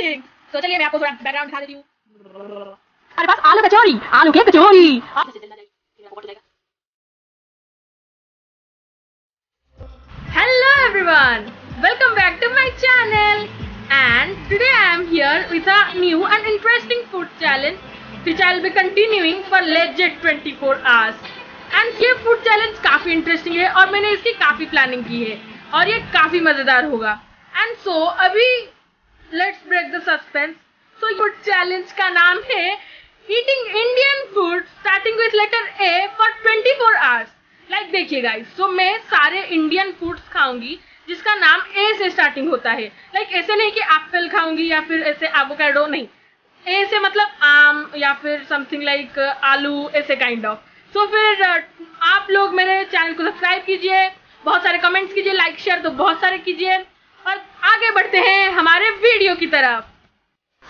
Interesting. तो चलिए मैं आपको थोड़ा बैकग्राउंड दिखा देती हूँ। हमारे पास आलू कचौरी, आलू की kachori. Hello everyone, welcome back to my channel and today I am here with a new and interesting food challenge which I'll be continuing for legit 24 hours। And ये फूड चैलेंज काफी इंटरेस्टिंग है और मैंने इसकी काफी प्लानिंग की है और ये काफी मजेदार होगा। एंड सो अभी let's break the suspense. So food challenge का नाम है eating Indian food starting with letter A for 24 hours. Like देखिए गाइस, सो मैं सारे इंडियन फूड्स खाऊंगी जिसका नाम ए से स्टार्टिंग होता है। लाइक ऐसे नहीं कि एप्पल खाऊंगी या फिर ऐसे एवोकाडो, नहीं, ए से मतलब आम या फिर समथिंग लाइक आलू, ऐसे काइंड ऑफ। सो फिर आप लोग मेरे चैनल को सब्सक्राइब कीजिए, बहुत सारे कमेंट्स कीजिए, लाइक शेयर तो बहुत सारे कीजिए और आगे बढ़ते हैं हमारे वीडियो की तरफ।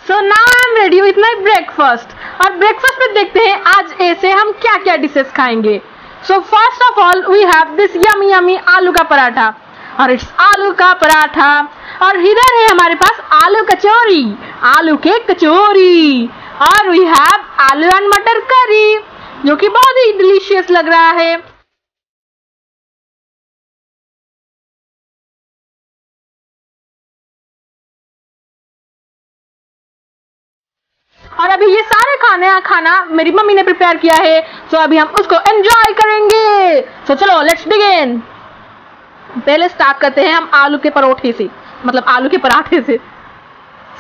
So now I am ready with my breakfast और ब्रेकफास्ट में देखते हैं आज ए से हम क्या क्या डिशेस खाएंगे। So first of all we have this yummy yummy आलू का पराठा और इट्स आलू का पराठा। और इधर है हमारे पास आलू कचौरी, आलू के कचौरी। और वी हैव आलू एंड मटर करी जो कि बहुत ही डिलीशियस लग रहा है। और अभी ये सारे खाना मेरी मम्मी ने प्रिपेयर किया है, सो अभी हम उसको एंजॉय करेंगे। सो चलो लेट्स बिगिन। पहले स्टार्ट करते हैं हम आलू के परोठे से, मतलब आलू के पराठे से।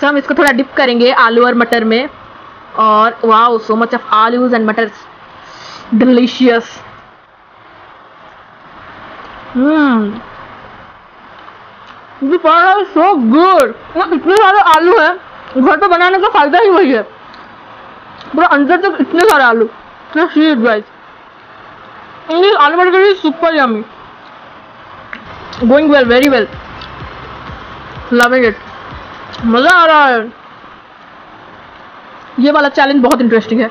सो हम इसको थोड़ा डिप करेंगे आलू और मटर में। और wow, so much of आलूज and मटर्स, डिलीशियस। ये पराठा इज सो गुड। इतने सारे आलू है, घर पे बनाने का फायदा ही वही है, पूरा अंदर तक इतने सारे आलू। आलू मटर curry super yummy, going well, very well, loving it, मजा आ रहा है। ये वाला चैलेंज बहुत इंटरेस्टिंग है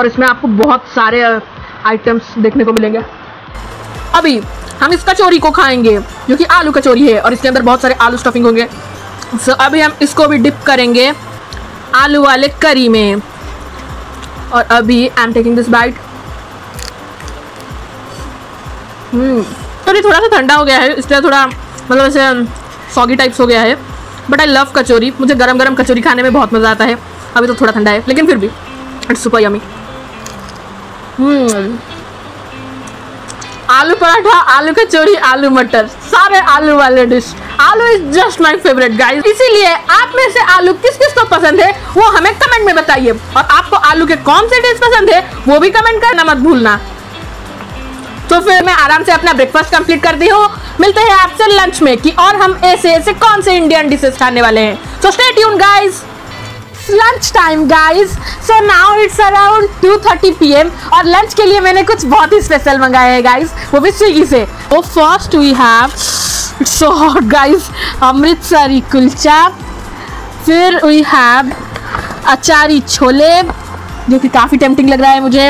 और इसमें आपको बहुत सारे आइटम्स देखने को मिलेंगे। अभी हम इस कचौरी को खाएंगे जो कि आलू कचौरी है और इसके अंदर बहुत सारे आलू स्टफिंग होंगे। सो अभी हम इसको भी डिप करेंगे आलू वाले करी में। और अभी I am taking this bite. थोड़ा सा ठंडा हो गया है, इसलिए थोड़ा मतलब ऐसे सॉगी टाइप्स हो गया है, बट आई लव कचौरी। मुझे गरम गरम कचौरी खाने में बहुत मज़ा आता है। अभी तो थोड़ा ठंडा है लेकिन फिर भी इट्स सुपर यमी। आलू पराठा, आलू कचौरी, आलू मटर, सारे आलू वाले डिश। आलू is just my favourite guys, इसीलिए आप में से आलू किस किस को पसंद है वो हमें कमेंट में बताइए। और आपको आलू के कौन से डिश पसंद है वो भी कमेंट करना मत भूलना। तो फिर मैं आराम से अपना ब्रेकफास्ट कंप्लीट करती हूँ, मिलते हैं आपसे लंच में कि और हम ऐसे कौन से इंडियन डिशेस खाने वाले हैं। So stay tune guys. Lunch time guys, so now it's around 2:30 PM और लंच के लिए मैंने कुछ बहुत ही स्पेशल मंगाया है गाइस, वो भी स्विगी से। तो first we have, it's so hot guys, Amritsari kulcha. फिर वी हैव अचारी छोले जो कि काफ़ी टेम्पटिंग लग रहा है मुझे।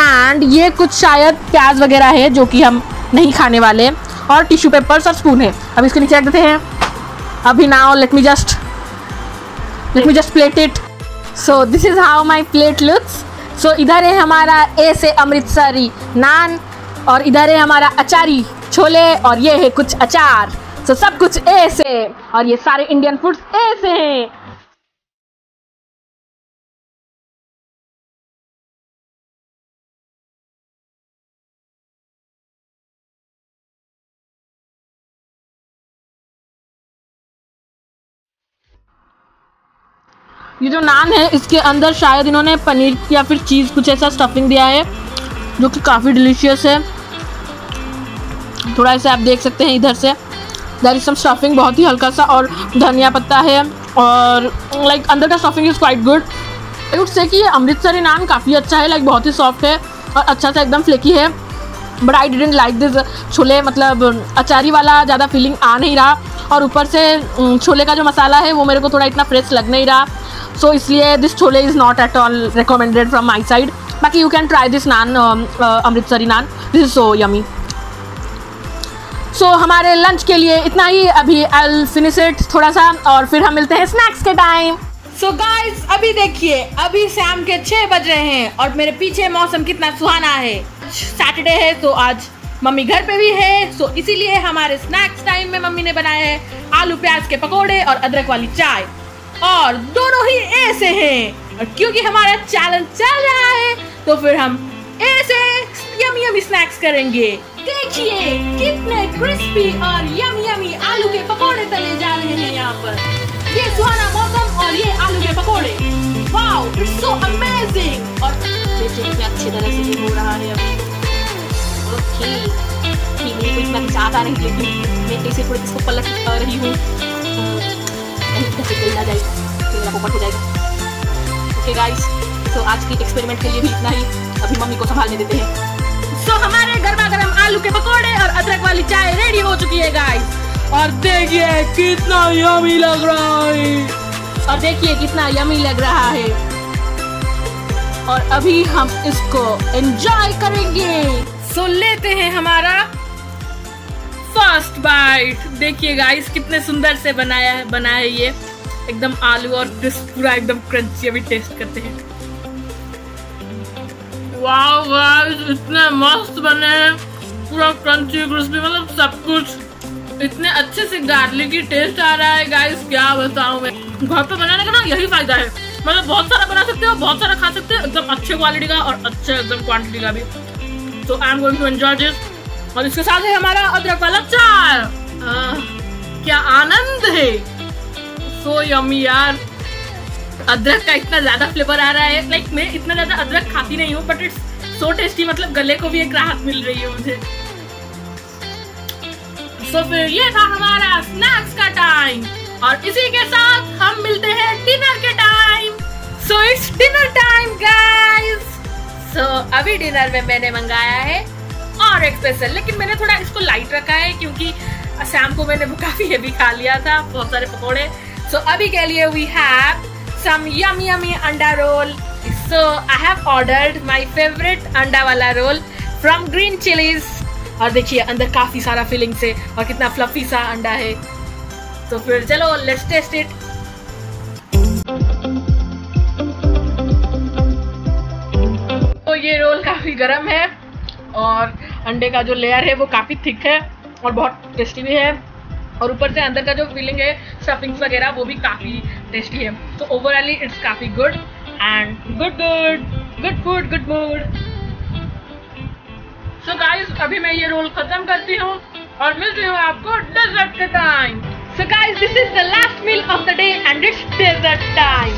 एंड ये कुछ शायद प्याज वगैरह है जो कि हम नहीं खाने वाले। और टिश्यू पेपर्स और स्पून है, अब इसके नीचे रख देते हैं। अभी now let me just plate it. So this is how my plate looks. So इधर है हमारा ऐसे अमृतसरी नान और इधर है हमारा अचारी छोले और ये है कुछ अचार। सो सब कुछ ऐसे और ये सारे इंडियन फूड्स ऐसे हैं। ये जो नान है इसके अंदर शायद इन्होंने पनीर या फिर चीज़ कुछ ऐसा स्टफिंग दिया है जो कि काफ़ी डिलीशियस है। थोड़ा ऐसा आप देख सकते हैं इधर से, देयर इज सम स्टफिंग, बहुत ही हल्का सा, और धनिया पत्ता है और लाइक अंदर का stuffing is quite good. I would say कि ये अमृतसरी नान काफ़ी अच्छा है, लाइक बहुत ही सॉफ्ट है और अच्छा सा एकदम फ्लेकी है। But I didn't like this chole, मतलब अचारी वाला ज़्यादा फीलिंग आ नहीं रहा और ऊपर से छोले का जो मसाला है वो मेरे को थोड़ा इतना फ्रेश लग नहीं रहा। सो इसलिए this chole is not at all recommended from my side. बाकी you can try this naan, Amritsari naan, this is so yummy. So हमारे लंच के लिए इतना ही, अभी आई विल फिनिश इट थोड़ा सा और फिर हम मिलते हैं स्नैक्स के टाइम। सो गाइस अभी देखिए, अभी शाम के 6 बज रहे हैं और मेरे पीछे मौसम कितना सुहाना है। आज सैटरडे है तो आज मम्मी घर पे भी है, सो इसीलिए हमारे स्नैक्स टाइम में मम्मी ने बनाया है आलू प्याज के पकोड़े और अदरक वाली चाय, और दोनों ही ऐसे हैं। और क्योंकि हमारा चैलेंज चल रहा है तो फिर हम ऐसे यमी यमी स्नैक्स करेंगे। देखिए कितने क्रिस्पी और यमी यमी आलू के पकोड़े तले जा रहे हैं यहाँ पर। ये सुहाना मौसम और ये आलू के पकोड़े, वाओ इट्स सो अमेजिंग। और अच्छी तरह से हो रहा है इतना ज़्यादा नहीं, लेकिन मैं कैसे थोड़ी इसको पलट रही हूँ हो जाएगा। ओके गाइस, तो आज की एक्सपेरिमेंट के लिए भी इतना ही, अभी मम्मी को संभालने देते हैं। सो हमारे गर्मा गर्म आलू के पकोड़े और अदरक वाली चाय रेडी हो चुकी है गाइस, और देखिए कितना यमी लग रहा है, और देखिए कितना यमी लग रहा है। और अभी हम इसको एंजॉय करेंगे। सो लेते हैं हमारा फर्स्ट बाइट। देखिए गाइस कितने सुंदर से बनाया है ये, एकदम आलू और क्रिस्प पूरा एकदम क्रंची। अभी टेस्ट करते हैं। वाओ गाइस इतने मस्त बने हैं, पूरा क्रंची क्रिस्पी, मतलब सब कुछ इतने अच्छे से गार्लिकी टेस्ट आ रहा है गाइस, क्या बताऊं मैं। घर पे बनाने का ना यही फायदा है, मतलब बहुत सारा बना सकते हो, बहुत सारा खा सकते हो, एकदम अच्छे क्वालिटी का और अच्छे एकदम क्वांटिटी का भी। तो I am going to enjoy this. और इसके साथ है हमारा अदरक वाला चाय, क्या आनंद है। सो यम्मी यार, अदरक का इतना ज्यादा फ्लेवर आ रहा है, लाइक मैं इतना ज्यादा अदरक खाती नहीं हूँ, बट इट्स सो टेस्टी, मतलब गले को भी एक राहत मिल रही है मुझे। सो फिर ये था हमारा स्नैक्स का टाइम, और इसी के साथ हम मिलते हैं डिनर के time. So it's dinner time guys. So अभी डिनर में मैंने मंगाया है और एक स्पेशल, लेकिन मैंने थोड़ा इसको लाइट रखा है क्योंकि शाम को मैंने काफी हेवी खा लिया था, बहुत सारे पकौड़े। सो अभी के लिए we have some yummy yummy anda roll. So I have ordered my favourite अंडा वाला रोल फ्रॉम ग्रीन चिलीज, और देखिए अंदर काफी सारा फिलिंग से और कितना फ्लफी सा अंडा है। तो फिर चलो लेट्स टेस्ट इट। तो ये रोल काफी गर्म है और अंडे का जो लेयर है वो काफ़ी थिक है और बहुत टेस्टी भी है, और ऊपर से अंदर का जो फीलिंग है स्टफिंग्स वगैरह वो भी काफ़ी टेस्टी है। तो ओवरऑली इट्स काफ़ी good and good food, good mood. So guys अभी मैं ये रोल ख़त्म करती हूँ और मिलती हूँ आपको डेजर्ट के time. So guys this is the last meal of the day and it's dessert time,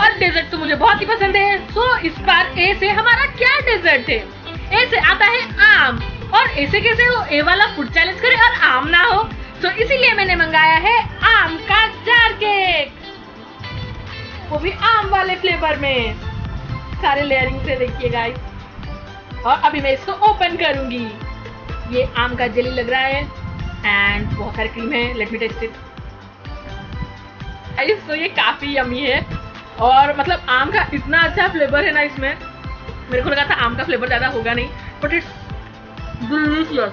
और डेजर्ट तो मुझे बहुत ही पसंद है। सो इस बार ए से हमारा क्या डेजर्ट है, ए से आता है आम, और ऐसे कैसे हो ए वाला फूड चैलेंज करे और आम ना हो, तो इसीलिए मैंने मंगाया है आम का जार केक, वो भी आम वाले फ्लेवर में, सारे लेयरिंग से देखिए गाइस। और अभी मैं इसको ओपन करूंगी। ये आम का जेली लग रहा है एंड बहुत सारी क्रीम है। Let me taste it. तो ये काफी यमी है, और मतलब आम का इतना अच्छा फ्लेवर है ना इसमें, मेरे को लगा था आम का फ्लेवर ज़्यादा होगा नहीं, but it's delicious,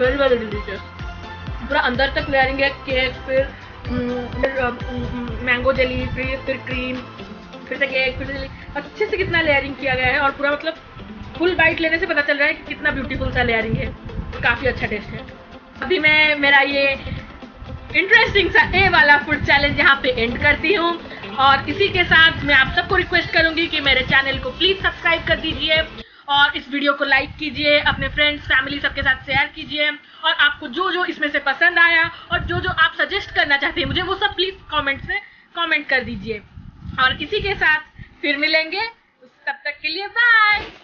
very very delicious. पूरा अंदर तक लेयरिंग है केक, फिर मैंगो जेली, फिर क्रीम, फिर से केक, फिर जेली, अच्छे से कितना लेयरिंग किया गया है। और पूरा मतलब फुल बाइट लेने से पता चल रहा है कि कितना ब्यूटीफुल सा लेयरिंग है, काफ़ी अच्छा टेस्ट है। अभी मैं मेरा ये इंटरेस्टिंग सा ए वाला फूड चैलेंज यहाँ पे एंड करती हूँ, और इसी के साथ मैं आप सबको रिक्वेस्ट करूंगी कि मेरे चैनल को प्लीज़ सब्सक्राइब कर दीजिए, और इस वीडियो को लाइक कीजिए, अपने फ्रेंड्स फैमिली सबके साथ शेयर कीजिए, और आपको जो जो इसमें से पसंद आया और जो जो आप सजेस्ट करना चाहते हैं मुझे, वो सब प्लीज़ कमेंट्स में कमेंट कर दीजिए। और इसी के साथ फिर मिलेंगे, तब तक के लिए बाय।